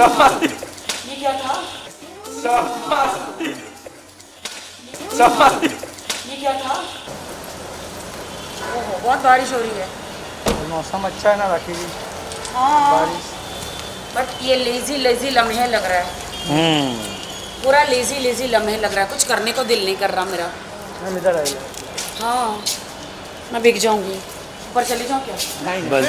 ये क्या था? ये क्या था? ओहो, बहुत बारिश हो रही है। मौसम अच्छा है ना राखी जी? हाँ। बारिश। बट ये लेजी लेजी लम्हे लग रहा है। पूरा लेजी लेजी लम्हे लग रहा है। कुछ करने को दिल नहीं कर रहा मेरा। हम इधर आइए। हाँ, मैं बिक जाऊंगी। ऊपर चली जाऊँ क्या? नहीं बस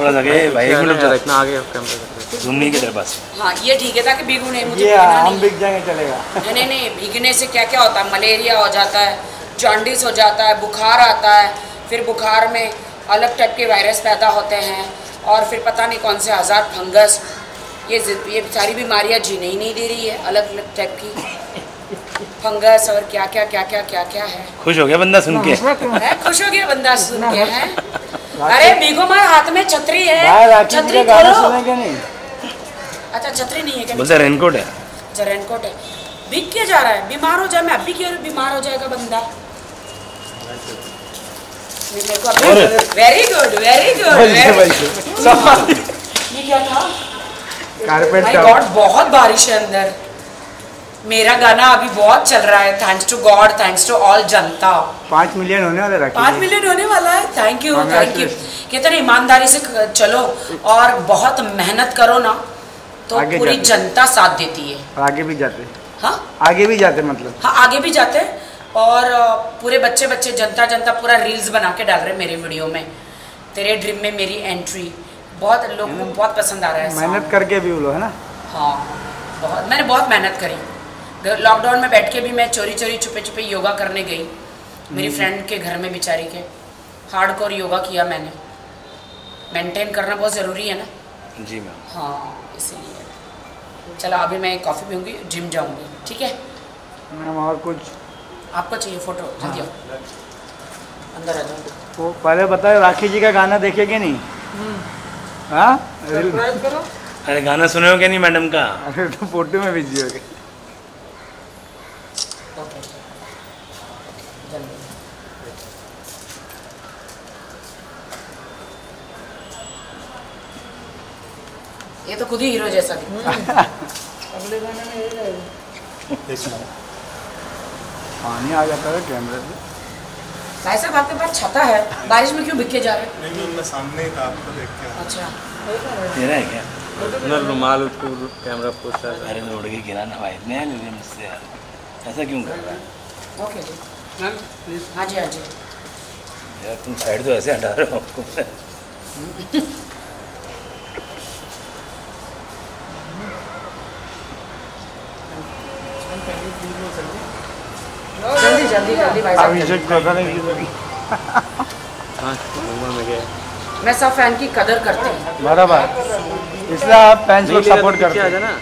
थोड़ा लगे भाई, एक मिनट जरा इतना आगे कैमरा जूम नहीं किधर बस। हाँ ये ठीक है ताकि भीगू नहीं, मुझे हम बिक जाएंगे चलेगा। नहीं नहीं, भीगने से क्या क्या होता है, मलेरिया हो जाता है, जॉन्डिस हो जाता है, बुखार आता है, फिर बुखार में अलग टाइप के वायरस पैदा होते हैं और फिर पता नहीं कौन से हजार फंगस, ये सारी बीमारियाँ जीने ही नहीं दे रही है, अलग अलग टाइप की फंगस और क्या क्या क्या क्या क्या क्या है। खुश हो गया बंदा सुन के, खुश हो गया बंदा सुन के हैं। अरे भीगो मार, हाथ में छतरी है, छतरी खोलो। अच्छा छतरी नहीं है क्या? बोलते रेनकोट है। अच्छा रेनकोट है, भीग के जा रहा है। बीमार हो जाए, मैं अभी क्यों बीमार हो जाएगा बंदा। Very good very good. ये क्या था? कारपेट का। बहुत बारिश है अंदर। मेरा गाना अभी बहुत चल रहा है, thanks to God, thanks to all जनता। 5 मिलियन होने वाला है, 5 मिलियन होने वाला है। थैंक यू कहते ना, ईमानदारी से चलो और बहुत मेहनत करो ना तो पूरी जनता साथ देती है। आगे भी जाते, हाँ आगे भी जाते, मतलब हाँ आगे भी जाते और पूरे बच्चे बच्चे जनता जनता पूरा रील्स बना के डाल रहे मेरे वीडियो में। तेरे ड्रीम में मेरी एंट्री बहुत लोगों को बहुत पसंद आ रहा है। मेहनत करके भी बोलो है ना। हाँ बहुत, मैंने बहुत मेहनत करी। लॉकडाउन में बैठ के भी मैं चोरी चोरी छुपे छुपे योगा करने गई मेरी फ्रेंड के घर में, बेचारी के। हार्डकोर योगा किया मैंने। मेंटेन करना बहुत ज़रूरी है ना। जी मैम। हाँ इसीलिए। चलो अभी मैं कॉफ़ी पीऊँगी, जिम जाऊँगी। ठीक है मैम। और कुछ आपको चाहिए? फ़ोटो जल्दी आओ, अंदर आ जाओ। वो पहले बताओ राखी जी का गाना देखेंगे नहीं? हाँ सरप्राइज करो। अरे गाना सुने हो क्या नहीं मैडम का? अरे तो फोटो में बिजी हो गए। ये तो खुद ही हीरो जैसा दिखता है। अगले गाने में ये जाएगा। पानी आ जाता है कैमरे पे। भाई साहब आपके पास छता है, बारिश में क्यों बिके जा रहे? नहीं मैं सामने ही था, आपको देख के। अच्छा तेरा है क्या? ना रुमाल उसको कैमरा पोस्ट है। अरे उड़ के गिरा ना भाई, नया ले लिया मुझसे यार, ऐसा क्यों कर रहा है? ओके जी मैम प्लीज। हाँ जी हाँ जी। यार तुम साइड तो ऐसे हटा रहे हो आपको। जल्दी जल्दी जल्दी भाई साहब। मैं सब फैन की कदर करती हूँ। बराबर, इसलिए आप फैंस को सपोर्ट करते हैं ना।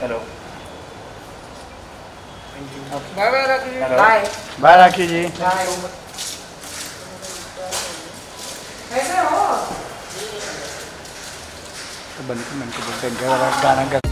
Hello bye bye Rakhi ji. Bye bye Rakhi ji. कैसे हो? बंद कर, मैंने गाना